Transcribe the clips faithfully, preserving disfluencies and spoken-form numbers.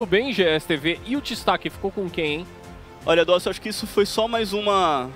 Tudo bem, G S T V? E o destaque ficou com quem, hein? Olha, Dócio, acho que isso foi só mais uma,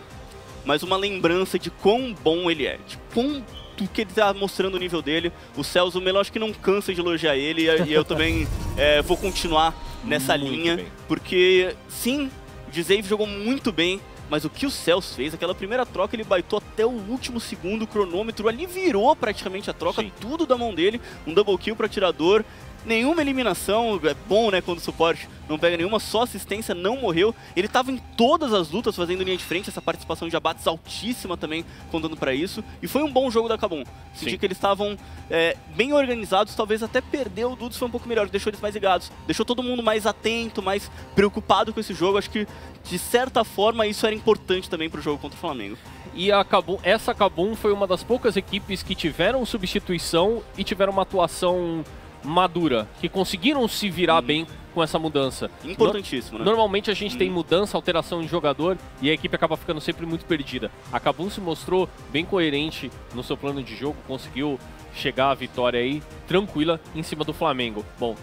mais uma lembrança de quão bom ele é. De quão do que ele está mostrando o nível dele. O Celso, o Melo, acho que não cansa de elogiar ele. E eu também é, vou continuar nessa muito linha. Bem. Porque, sim, o G Z V jogou muito bem. Mas o que o Celso fez, aquela primeira troca, ele baitou até o último segundo, o cronômetro ali virou praticamente a troca, sim, tudo da mão dele. Um double kill para o atirador. Nenhuma eliminação, é bom, né, quando o suporte não pega nenhuma, só assistência, não morreu. Ele estava em todas as lutas fazendo linha de frente, essa participação de abates altíssima também contando para isso. E foi um bom jogo da Kabum. Senti que eles estavam é, bem organizados, talvez até perdeu o Dudes foi um pouco melhor, deixou eles mais ligados, deixou todo mundo mais atento, mais preocupado com esse jogo. Acho que, de certa forma, isso era importante também para o jogo contra o Flamengo. E a Kabum, essa Kabum foi uma das poucas equipes que tiveram substituição e tiveram uma atuação madura, que conseguiram se virar hum. bem com essa mudança. Importantíssimo, no né? Normalmente a gente hum. tem mudança, alteração de jogador e a equipe acaba ficando sempre muito perdida. A Kabum se mostrou bem coerente no seu plano de jogo, conseguiu chegar à vitória aí tranquila em cima do Flamengo. Bom,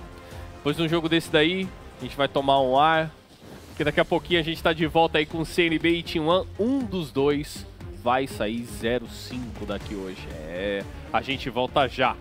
depois de um jogo desse daí, a gente vai tomar um ar, porque daqui a pouquinho a gente tá de volta aí com C N B e Team One. Um dos dois vai sair zero cinco daqui hoje. É, a gente volta já.